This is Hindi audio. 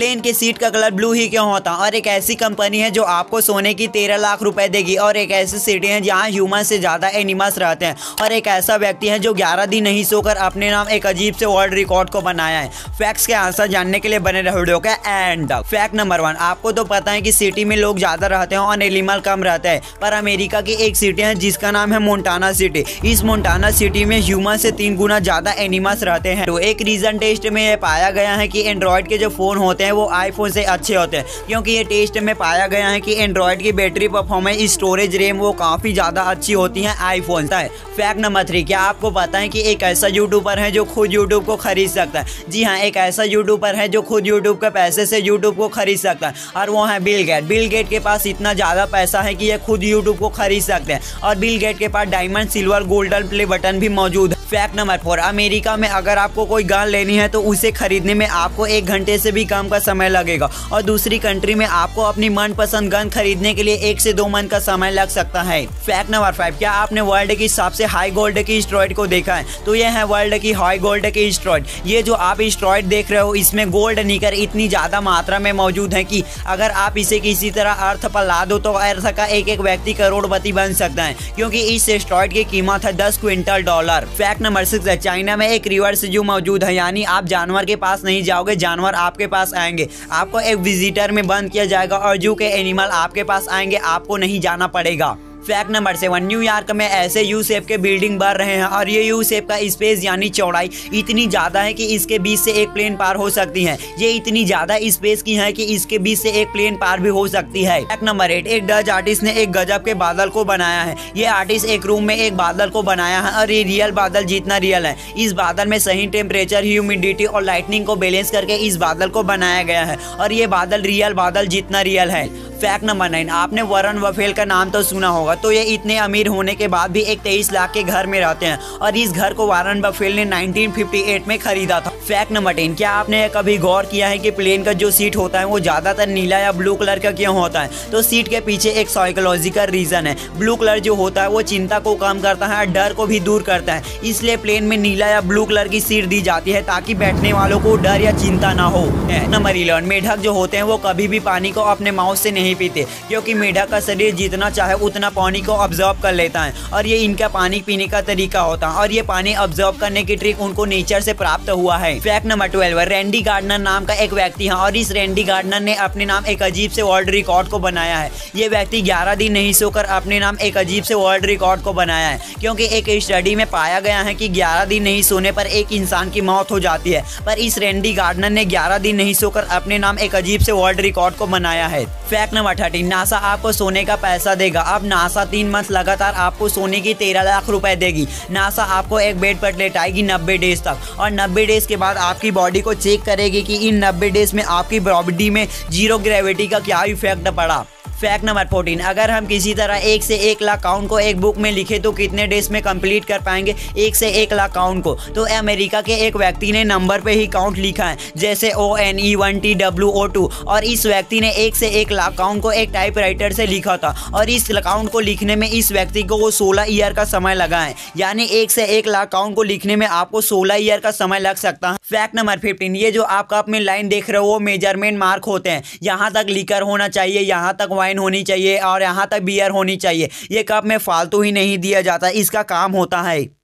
प्लेन के सीट का कलर ब्लू ही क्यों होता। और एक ऐसी कंपनी है जो आपको सोने की 13 लाख रुपए देगी, और एक ऐसी सिटी है जहाँ ह्यूमन से ज़्यादा एनिमल्स रहते हैं, और एक ऐसा व्यक्ति है जो 11 दिन नहीं सोकर अपने नाम एक अजीब से वर्ल्ड रिकॉर्ड को बनाया है। फैक्ट्स के आंसर जानने के लिए बने रहो वीडियो के एंड। फैक्ट नंबर 1, आपको तो पता है कि सिटी में लोग ज़्यादा रहते हैं और एनिमल कम रहते हैं, पर अमेरिका की एक सिटी है जिसका नाम है मोन्टाना सिटी। इस मोन्टाना सिटी में ह्यूमन से 3 गुना ज़्यादा एनिमल्स रहते हैं। तो एक रीजन टेस्ट में यह पाया गया है कि एंड्रॉयड के जो फ़ोन होते हैं वो आईफोन से अच्छे होते हैं, क्योंकि ये टेस्ट में पाया गया है कि एंड्रॉयड की बैटरी परफॉर्मेंस, स्टोरेज, रैम वो काफ़ी ज़्यादा अच्छी होती है आईफोन से। फैक्ट नंबर 3, क्या आपको पता है कि एक ऐसा यूट्यूबर है जो खुद यूट्यूब को खरीद सकता है। जी हाँ, एक ऐसा यूट्यूबर है जो खुद यूट्यूब के पैसे से यूट्यूब को खरीद सकता है, और वो है बिल गेट। बिल गेट के पास इतना ज़्यादा पैसा है कि ये खुद यूट्यूब को खरीद सकते हैं, और बिल गेट के पास diamond, silver, golden play button भी मौजूद है। फैक्ट नंबर 4, अमेरिका में अगर आपको कोई गन लेनी है तो उसे खरीदने में आपको 1 घंटे से भी कम का समय लगेगा, और दूसरी कंट्री में आपको अपनी मनपसंद गन खरीदने के लिए 1 से 2 मंथ का समय लग सकता है। फैक्ट नंबर 5, क्या आपने वर्ल्ड की सबसे हाई गोल्ड की एस्टेरॉयड को देखा है। तो यह है वर्ल्ड की हाई गोल्ड की एस्टेरॉयड। ये जो आप एस्टेरॉयड देख रहे हो इसमें गोल्ड निकर इतनी ज़्यादा मात्रा में मौजूद है कि अगर आप इसे किसी तरह अर्थ पर ला दो तो अर्थ का एक एक व्यक्ति करोड़पति बन सकता है, क्योंकि इस एस्टेरॉयड की कीमत है $10 क्विंटल। फैक्ट नंबर 6, चाइना में एक रिवर्स जू मौजूद है, यानी आप जानवर के पास नहीं जाओगे, जानवर आपके पास आएंगे। आपको एक विजिटर में बंद किया जाएगा और जू के एनिमल आपके पास आएंगे, आपको नहीं जाना पड़ेगा। फैक्ट नंबर 7, न्यूयॉर्क में ऐसे यू शेप के बिल्डिंग बन रहे हैं, और ये यू शेप का स्पेस यानी चौड़ाई इतनी ज़्यादा है कि इसके बीच से एक प्लेन पार हो सकती है। ये इतनी ज़्यादा स्पेस की है कि इसके बीच से एक प्लेन पार भी हो सकती है। फैक्ट नंबर 8, एक डच आर्टिस्ट ने एक गजब के बादल को बनाया है। ये आर्टिस्ट एक रूम में एक बादल को बनाया है, और ये रियल बादल जितना रियल है। इस बादल में सही टेम्परेचर, ह्यूमिडिटी और लाइटनिंग को बैलेंस करके इस बादल को बनाया गया है, और ये बादल रियल बादल जितना रियल है। फैक्ट नंबर 9, आपने वॉरेन बफेट का नाम तो सुना होगा। तो ये इतने अमीर होने के बाद भी एक 23 लाख के घर में रहते हैं, और इस घर को वॉरेन बफेट ने 1958 में खरीदा था। फैक्ट नंबर 10, क्या आपने कभी गौर किया है कि प्लेन का जो सीट होता है वो ज़्यादातर नीला या ब्लू कलर का क्यों होता है। तो सीट के पीछे एक साइकोलॉजिकल रीज़न है। ब्लू कलर जो होता है वो चिंता को कम करता है और डर को भी दूर करता है, इसलिए प्लेन में नीला या ब्लू कलर की सीट दी जाती है ताकि बैठने वालों को डर या चिंता ना हो। नंबर 11, मेढक जो होते हैं वो कभी भी पानी को अपने माउथ से नहीं पीते, क्योंकि मेढक का शरीर जितना चाहे उतना पानी को ऑब्जर्व कर लेता है, और ये इनका पानी पीने का तरीका होता है, और ये पानी ऑब्जर्व करने की ट्रिक उनको नेचर से प्राप्त हुआ है। फैक्ट नंबर 12, रैंडी गार्डनर नाम का एक व्यक्ति है, और इस रैंडी गार्डनर ने अपने नाम एक अजीब से वर्ल्ड रिकॉर्ड को बनाया है। ये व्यक्ति 11 दिन नहीं सोकर अपने नाम एक अजीब से वर्ल्ड रिकॉर्ड को बनाया है, क्योंकि एक स्टडी में पाया गया है कि 11 दिन नहीं सोने पर एक इंसान की मौत हो जाती है, पर इस रैंडी गार्डनर ने 11 दिन नहीं सोकर अपने नाम एक अजीब से वर्ल्ड रिकॉर्ड को बनाया है। फैक्ट नंबर 13, नासा आपको सोने का पैसा देगा। अब नासा 3 मंथ लगातार आपको सोने की 13 लाख रुपए देगी। नासा आपको एक बेड पर लेटाएगी 90 डेज तक, और 90 डेज के बाद आपकी बॉडी को चेक करेगी कि इन 90 डेज में आपकी बॉडी में जीरो ग्रेविटी का क्या इफेक्ट पड़ा। फैक्ट नंबर 14, अगर हम किसी तरह 1 से 1 लाख काउंट को एक बुक में लिखे तो कितने डेज में कंप्लीट कर पाएंगे 1 से 1 लाख काउंट को। तो अमेरिका के एक व्यक्ति ने नंबर पे ही काउंट लिखा है, जैसे ONE 1TWO 2, और इस व्यक्ति ने 1 से 1 लाख काउंट को एक टाइपराइटर से लिखा था, और इस काउंट को लिखने में इस व्यक्ति को वो 16 ईयर का समय लगा है, यानी 1 से 1 लाख काउंट को लिखने में आपको 16 ईयर का समय लग सकता है। फैक्ट नंबर 15, ये जो आप कप में लाइन देख रहे हो वो मेजरमेंट मार्क होते हैं। यहाँ तक लीकर होना चाहिए, यहाँ तक होनी चाहिए, और यहाँ तक बियर होनी चाहिए। ये कप में फालतू ही नहीं दिया जाता, इसका काम होता है।